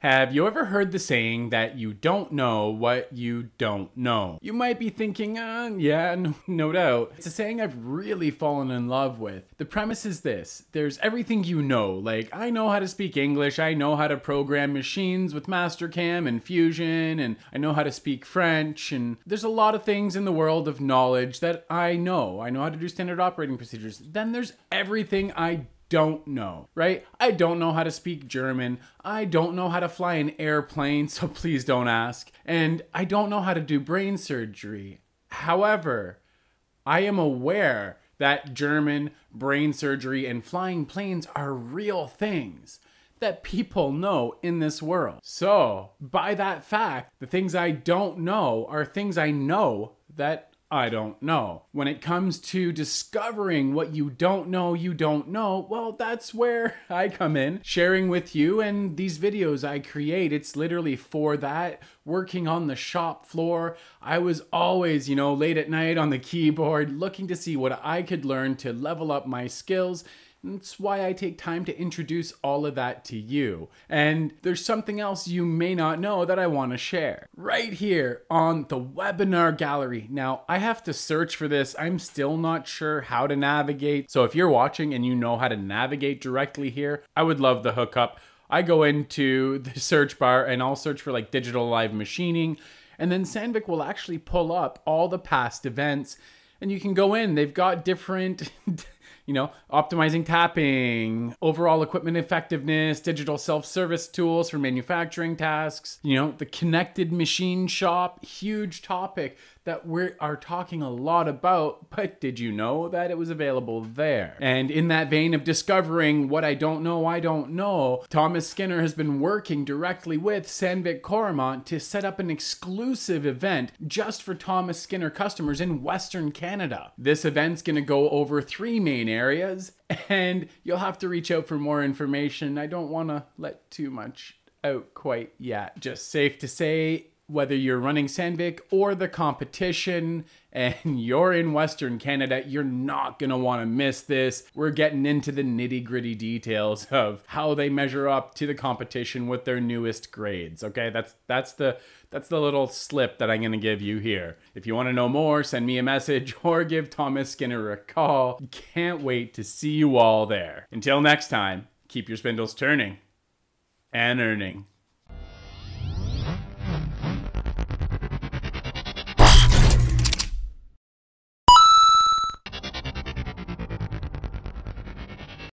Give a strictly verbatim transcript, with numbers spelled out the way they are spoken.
Have you ever heard the saying that you don't know what you don't know? You might be thinking, uh, yeah, no, no doubt. It's a saying I've really fallen in love with. The premise is this: there's everything you know, like I know how to speak English, I know how to program machines with Mastercam and Fusion, and I know how to speak French, and there's a lot of things in the world of knowledge that I know. I know how to do standard operating procedures. Then there's everything I don't know, right? I don't know how to speak German. I don't know how to fly an airplane, so please don't ask. And I don't know how to do brain surgery. However, I am aware that German, brain surgery, and flying planes are real things that people know in this world. So, by that fact, the things I don't know are things I know that I don't know. When it comes to discovering what you don't know you don't know, well, that's where I come in, sharing with you and these videos I create. It's literally for that. Working on the shop floor, I was always, you know, late at night on the keyboard, looking to see what I could learn to level up my skills. That's why I take time to introduce all of that to you. And there's something else you may not know that I want to share right here on the webinar gallery. Now, I have to search for this. I'm still not sure how to navigate. So if you're watching and you know how to navigate directly here, I would love the hookup. I go into the search bar and I'll search for like digital live machining. And then Sandvik will actually pull up all the past events and you can go in. They've got different... You know, optimizing tapping, overall equipment effectiveness, digital self-service tools for manufacturing tasks, you know, the connected machine shop, huge topic that we are talking a lot about, but did you know that it was available there? And in that vein of discovering what I don't know, I don't know, Thomas Skinner has been working directly with Sandvik Coromant to set up an exclusive event just for Thomas Skinner customers in Western Canada. This event's gonna go over three main areas. areas and you'll have to reach out for more information. I don't want to let too much out quite yet. Just safe to say, whether you're running Sandvik or the competition and you're in Western Canada, you're not gonna want to miss this. We're getting into the nitty-gritty details of how they measure up to the competition with their newest grades. Okay, that's that's the that's the little slip that I'm gonna give you here. If you want to know more, send me a message or give Thomas Skinner a call. Can't wait to see you all there. Until next time, keep your spindles turning and earning.